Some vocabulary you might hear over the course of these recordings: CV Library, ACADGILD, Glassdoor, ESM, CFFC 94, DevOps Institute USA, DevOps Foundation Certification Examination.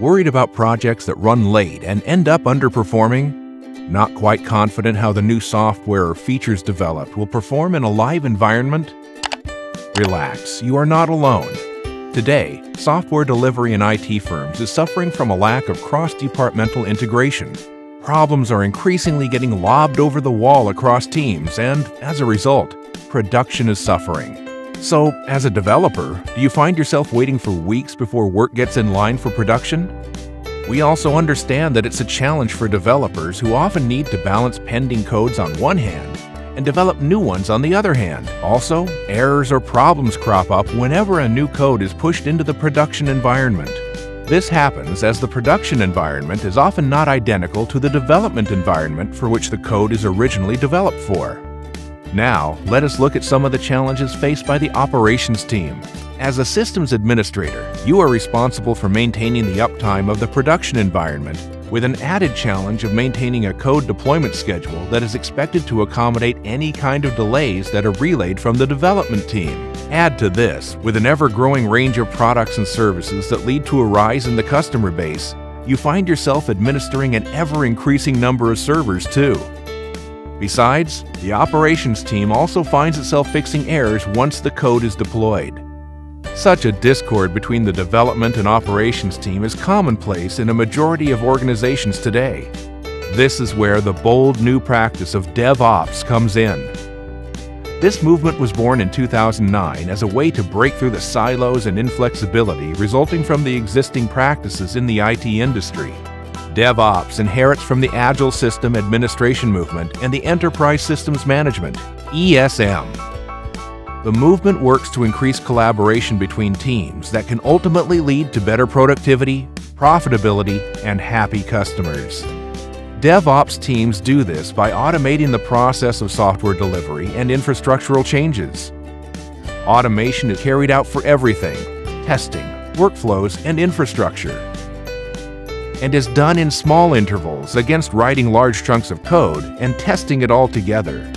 Worried about projects that run late and end up underperforming? Not quite confident how the new software or features developed will perform in a live environment? Relax, you are not alone. Today, software delivery in IT firms is suffering from a lack of cross-departmental integration. Problems are increasingly getting lobbed over the wall across teams, and as a result, production is suffering. So, as a developer, do you find yourself waiting for weeks before work gets in line for production? We also understand that it's a challenge for developers who often need to balance pending codes on one hand and develop new ones on the other hand. Also, errors or problems crop up whenever a new code is pushed into the production environment. This happens as the production environment is often not identical to the development environment for which the code is originally developed for. Now, let us look at some of the challenges faced by the operations team. As a systems administrator, you are responsible for maintaining the uptime of the production environment, with an added challenge of maintaining a code deployment schedule that is expected to accommodate any kind of delays that are relayed from the development team. Add to this, with an ever-growing range of products and services that lead to a rise in the customer base, you find yourself administering an ever-increasing number of servers too. Besides, the operations team also finds itself fixing errors once the code is deployed. Such a discord between the development and operations team is commonplace in a majority of organizations today. This is where the bold new practice of DevOps comes in. This movement was born in 2009 as a way to break through the silos and inflexibility resulting from the existing practices in the IT industry. DevOps inherits from the Agile System Administration movement and the Enterprise Systems Management, ESM. The movement works to increase collaboration between teams that can ultimately lead to better productivity, profitability, and happy customers. DevOps teams do this by automating the process of software delivery and infrastructural changes. Automation is carried out for everything, testing, workflows, and infrastructure, and is done in small intervals against writing large chunks of code and testing it all together.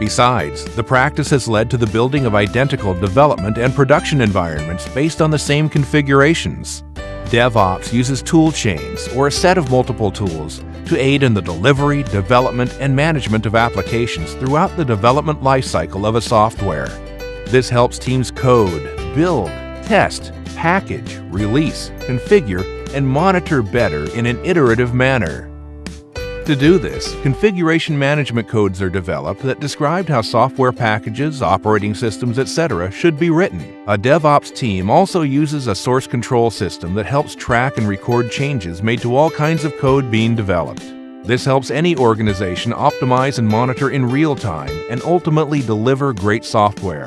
Besides, the practice has led to the building of identical development and production environments based on the same configurations. DevOps uses tool chains, or a set of multiple tools, to aid in the delivery, development, and management of applications throughout the development lifecycle of a software. This helps teams code, build, test, package, release, configure, and monitor better in an iterative manner. To do this, configuration management codes are developed that describe how software packages, operating systems, etc. should be written. A DevOps team also uses a source control system that helps track and record changes made to all kinds of code being developed. This helps any organization optimize and monitor in real time and ultimately deliver great software.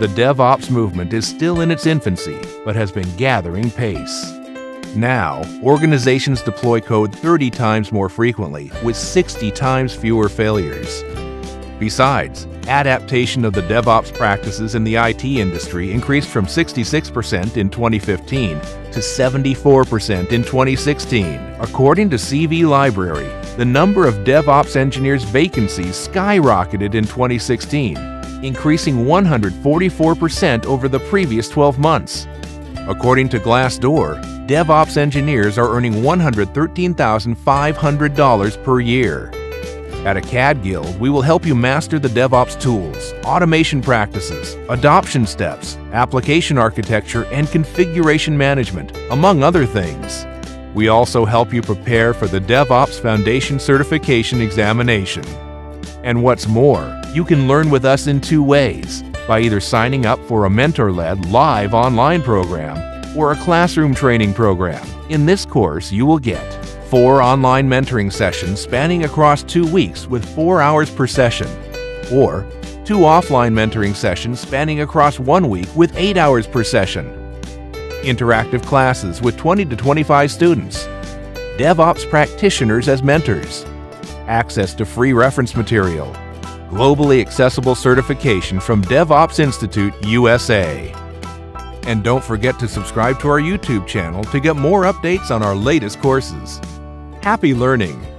The DevOps movement is still in its infancy, but has been gathering pace. Now, organizations deploy code 30 times more frequently, with 60 times fewer failures. Besides, adaptation of the DevOps practices in the IT industry increased from 66% in 2015 to 74% in 2016. According to CV Library, the number of DevOps engineers vacancies skyrocketed in 2016, increasing 144% over the previous 12 months. According to Glassdoor, DevOps engineers are earning $113,500 per year. At ACADGILD, we will help you master the DevOps tools, automation practices, adoption steps, application architecture, and configuration management, among other things. We also help you prepare for the DevOps Foundation Certification Examination. And what's more, you can learn with us in two ways: by either signing up for a mentor-led live online program or a classroom training program. In this course, you will get 4 online mentoring sessions spanning across 2 weeks with 4 hours per session, or 2 offline mentoring sessions spanning across 1 week with 8 hours per session, interactive classes with 20 to 25 students, DevOps practitioners as mentors, access to free reference material, globally accessible certification from DevOps Institute USA. And don't forget to subscribe to our YouTube channel to get more updates on our latest courses. Happy learning!